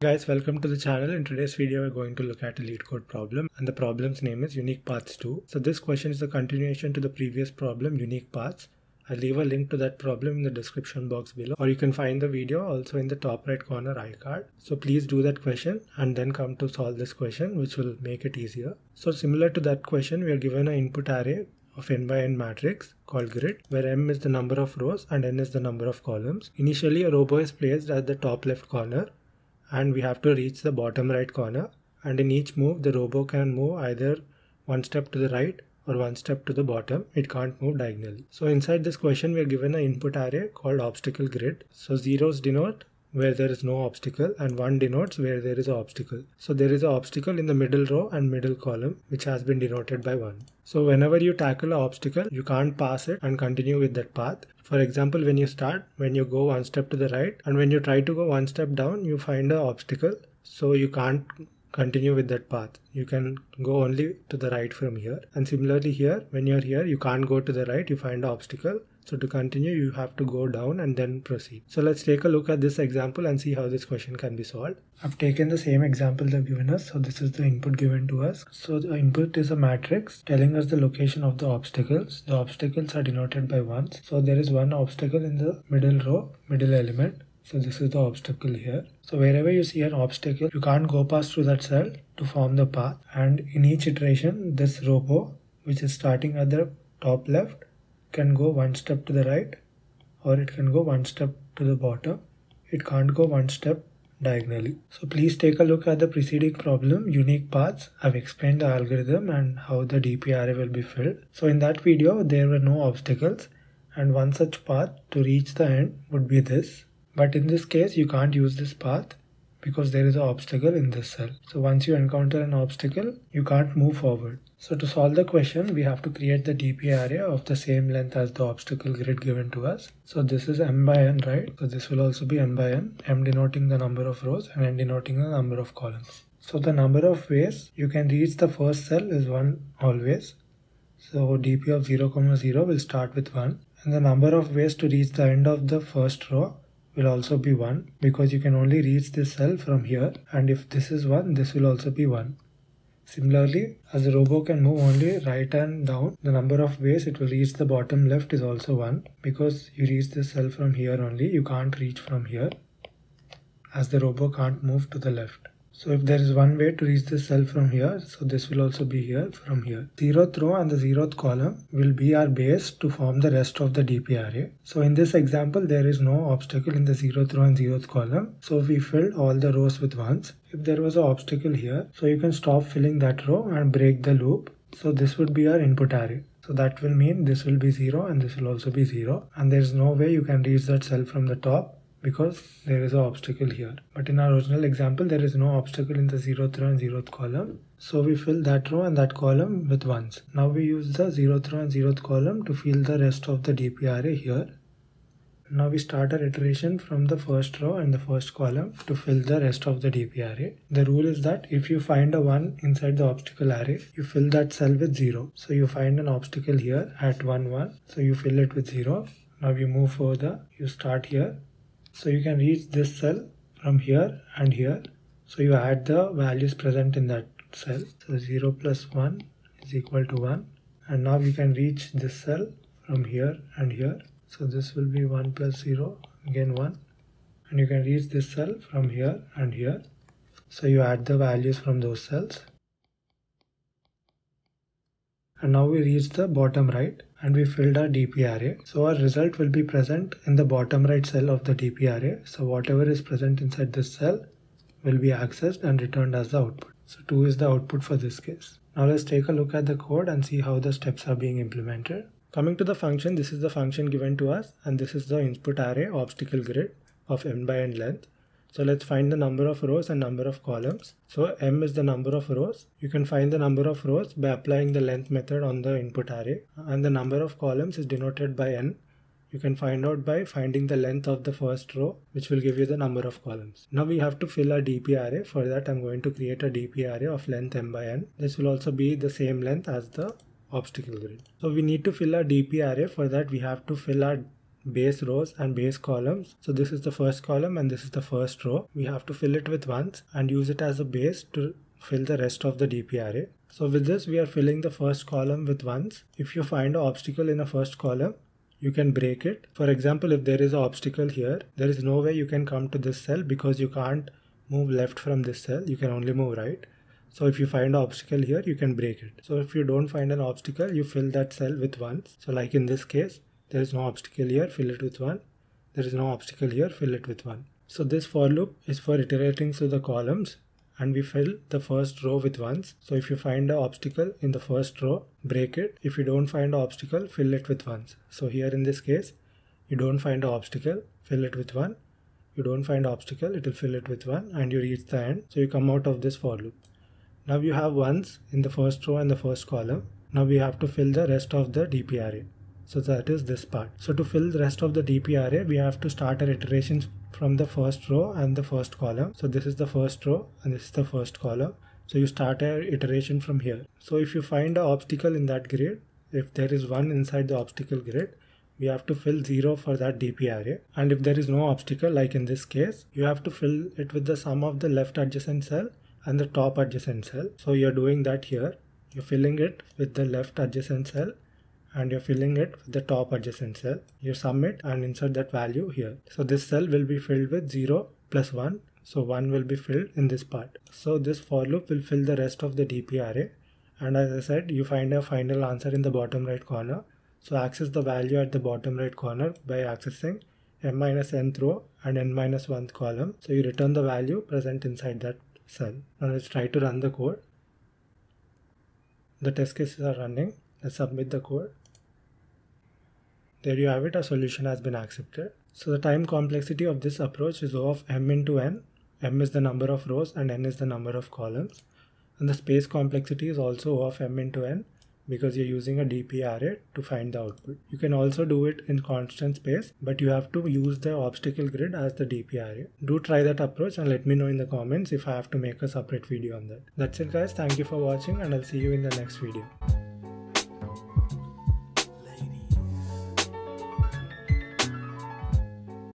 Guys, welcome to the channel. In today's video we're going to look at a LeetCode problem, and the problem's name is Unique Paths 2. So this question is a continuation to the previous problem, Unique Paths. I'll leave a link to that problem in the description box below, or you can find the video also in the top right corner iCard. So please do that question and then come to solve this question, which will make it easier. So similar to that question, we are given an input array of n by n matrix called grid, where m is the number of rows and n is the number of columns. Initially a row is placed at the top left corner and we have to reach the bottom right corner, and in each move the row can move either one step to the right or one step to the bottom. It can't move diagonally. So inside this question we are given an input array called obstacle grid. So zeros denote where there is no obstacle and 1 denotes where there is an obstacle. So there is an obstacle in the middle row and middle column, which has been denoted by 1. So whenever you tackle an obstacle, you can't pass it and continue with that path. For example, when you go one step to the right, and when you try to go one step down, you find an obstacle. So you can't continue with that path. You can go only to the right from here. And similarly here, when you're here, you can't go to the right, you find an obstacle. So to continue, you have to go down and then proceed. So let's take a look at this example and see how this question can be solved. I've taken the same example they've given us. So this is the input given to us. So the input is a matrix telling us the location of the obstacles. The obstacles are denoted by 1s. So there is one obstacle in the middle row, middle element. So this is the obstacle here. So wherever you see an obstacle, you can't go past through that cell to form the path. And in each iteration, this row, which is starting at the top left, can go one step to the right, or it can go one step to the bottom. It can't go one step diagonally. So please take a look at the preceding problem, Unique Paths. I've explained the algorithm and how the DP array will be filled. So in that video there were no obstacles, and one such path to reach the end would be this. But in this case you can't use this path because there is an obstacle in this cell. So once you encounter an obstacle, you can't move forward. So to solve the question, we have to create the DP array of the same length as the obstacle grid given to us. So this is m by n, right? So this will also be m by n, m denoting the number of rows and n denoting the number of columns. So the number of ways you can reach the first cell is 1 always. So DP of 0,0 will start with 1. And the number of ways to reach the end of the first row will also be 1, because you can only reach this cell from here, and if this is 1, this will also be 1. Similarly, as the row can move only right and down, the number of ways it will reach the bottom left is also 1, because you reach this cell from here only, you can't reach from here, as the row can't move to the left. So if there is one way to reach this cell from here, so this will also be here from here. 0th row and the 0th column will be our base to form the rest of the DP array. So in this example, there is no obstacle in the 0th row and 0th column. So we filled all the rows with 1s. If there was an obstacle here, so you can stop filling that row and break the loop. So this would be our input array. So that will mean this will be 0 and this will also be 0. And there is no way you can reach that cell from the top, because there is an obstacle here. But in our original example, there is no obstacle in the 0th row and 0th column. So we fill that row and that column with 1s. Now we use the 0th row and 0th column to fill the rest of the DP array here. Now we start our iteration from the first row and the first column to fill the rest of the DP array. The rule is that if you find a 1 inside the obstacle array, you fill that cell with 0. So you find an obstacle here at 1, 1. So you fill it with 0. Now you move further, you start here. So you can reach this cell from here and here. So you add the values present in that cell. So 0 plus 1 is equal to 1. And now you can reach this cell from here and here. So this will be 1 plus 0, again 1. And you can reach this cell from here and here. So you add the values from those cells. And now we reach the bottom right and we filled our DP array. So our result will be present in the bottom right cell of the DP array. So whatever is present inside this cell will be accessed and returned as the output. So 2 is the output for this case. Now let's take a look at the code and see how the steps are being implemented. Coming to the function, this is the function given to us, and this is the input array obstacle grid of m by n length. So let's find the number of rows and number of columns. So m is the number of rows. You can find the number of rows by applying the length method on the input array. And the number of columns is denoted by n. You can find out by finding the length of the first row, which will give you the number of columns. Now we have to fill our DP array. For that, I'm going to create a DP array of length m by n. This will also be the same length as the obstacle grid. So we need to fill our DP array. For that, we have to fill our base rows and base columns. So this is the first column and this is the first row. We have to fill it with ones and use it as a base to fill the rest of the DP array. So with this, we are filling the first column with ones. If you find an obstacle in a first column, you can break it. For example, if there is an obstacle here, there is no way you can come to this cell because you can't move left from this cell. You can only move right. So if you find an obstacle here, you can break it. So if you don't find an obstacle, you fill that cell with ones. So like in this case, there is no obstacle here, fill it with one. There is no obstacle here, fill it with one. So this for loop is for iterating through the columns and we fill the first row with ones. So if you find an obstacle in the first row, break it. If you don't find an obstacle, fill it with ones. So here in this case, you don't find an obstacle, fill it with one. You don't find an obstacle, it will fill it with one and you reach the end. So you come out of this for loop. Now you have ones in the first row and the first column. Now we have to fill the rest of the DP array. So that is this part. So to fill the rest of the DP array, we have to start our iterations from the first row and the first column. So this is the first row and this is the first column. So you start our iteration from here. So if you find an obstacle in that grid, if there is one inside the obstacle grid, we have to fill 0 for that DP array. And if there is no obstacle, like in this case, you have to fill it with the sum of the left adjacent cell and the top adjacent cell. So you're doing that here. You're filling it with the left adjacent cell and you're filling it with the top adjacent cell. You sum it and insert that value here. So this cell will be filled with 0 plus 1. So 1 will be filled in this part. So this for loop will fill the rest of the DP array. And as I said, you find a final answer in the bottom right corner. So access the value at the bottom right corner by accessing m-nth row and n-1th column. So you return the value present inside that cell. Now let's try to run the code. The test cases are running. Let's submit the code. There you have it, our solution has been accepted. So the time complexity of this approach is O of m into n. M is the number of rows and n is the number of columns. And the space complexity is also O of m into n because you're using a DP array to find the output. You can also do it in constant space, but you have to use the obstacle grid as the DP array. Do try that approach and let me know in the comments if I have to make a separate video on that. That's it guys, thank you for watching and I'll see you in the next video.